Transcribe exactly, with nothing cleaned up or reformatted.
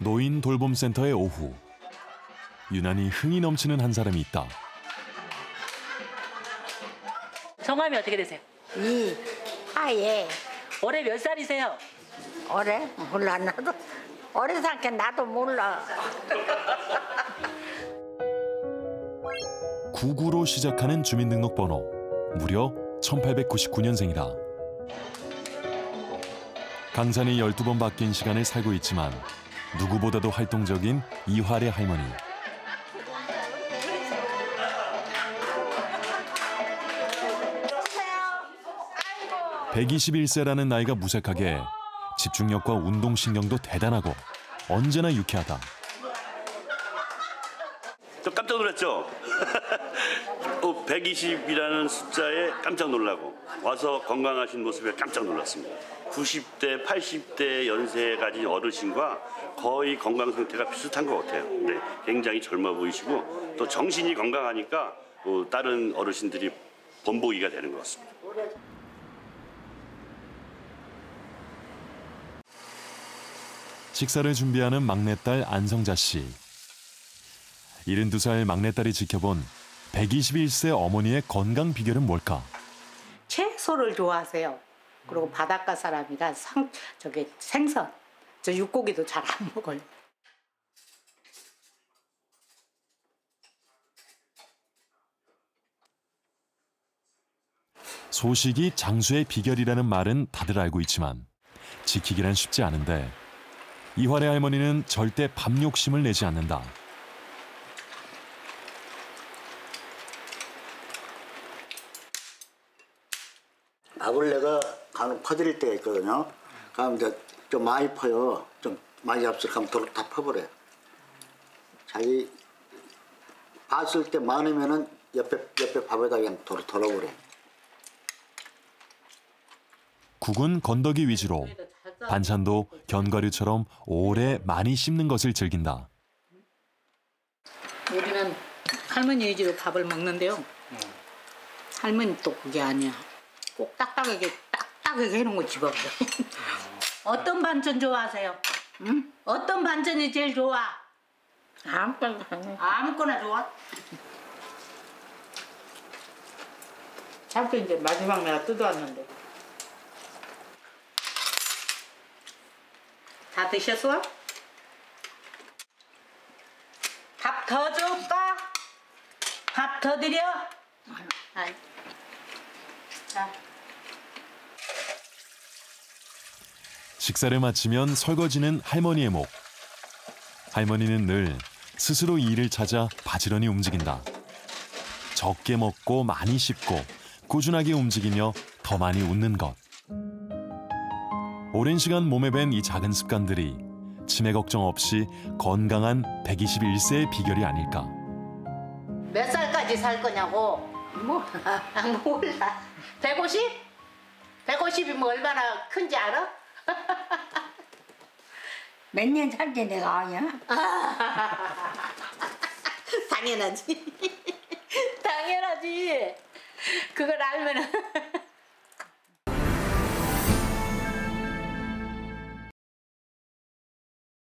노인 돌봄센터의 오후. 유난히 흥이 넘치는 한 사람이 있다. 성함이 어떻게 되세요? 이. 아, 예. 올해 몇 살이세요? 올해? 몰라, 나도. 어린 상태 나도 몰라. 구구로 시작하는 주민등록번호. 무려 천팔백구십구 년생이다. 강산이 열두 번 바뀐 시간을 살고 있지만 누구보다도 활동적인 이화래 할머니. 백이십일 세라는 나이가 무색하게 집중력과 운동신경도 대단하고 언제나 유쾌하다. 저 깜짝 놀랐죠? 백이십이라는 숫자에 깜짝 놀라고 와서 건강하신 모습에 깜짝 놀랐습니다. 구십 대, 팔십 대 연세에 가진 어르신과 거의 건강 상태가 비슷한 것 같아요. 네, 굉장히 젊어 보이시고 또 정신이 건강하니까 다른 어르신들이 본보기가 되는 것 같습니다. 식사를 준비하는 막내딸 안성자 씨. 일흔두 살 막내딸이 지켜본 백이십일 세 어머니의 건강 비결은 뭘까? 채소를 좋아하세요. 그리고 바닷가 사람이라 상, 저게 생선, 저 육고기도 잘 안 먹어요. 소식이 장수의 비결이라는 말은 다들 알고 있지만 지키기란 쉽지 않은데 이화래 할머니는 절대 밥 욕심을 내지 않는다. 밥을 내가 간혹 퍼드릴 때가 있거든요. 그럼 이제 좀 많이 퍼요. 좀 많이 잡수면 도로 다 퍼버려요. 자기 봤을 때 많으면은 옆에 옆에 밥에다 그냥 도로 덜어버려. 국은 건더기 위주로, 반찬도 견과류처럼 오래 많이 씹는 것을 즐긴다. 우리는 할머니 위주로 밥을 먹는데요. 응. 할머니 또 그게 아니야. 꼭 딱딱하게 딱딱하게 해놓은 거 집어서. 어떤 반찬 좋아하세요? 응? 어떤 반찬이 제일 좋아? 아무거나. 아무거나 좋아? 자꾸 이제 마지막 내가 뜯어왔는데. 다 드셨어? 밥 더 줄까? 밥 더 드려? 아이. 자. 식사를 마치면 설거지는 할머니의 몫. 할머니는 늘 스스로 일을 찾아 바지런히 움직인다. 적게 먹고 많이 씹고 꾸준하게 움직이며 더 많이 웃는 것. 오랜 시간 몸에 밴 이 작은 습관들이 치매 걱정 없이 건강한 백이십일 세의 비결이 아닐까. 몇 살까지 살 거냐고? 몰라. 몰라. 백오십? 백오십이면 얼마나 큰지 알아? 몇 년 살지 내가 아냐? 당연하지. 당연하지. 그걸 알면은.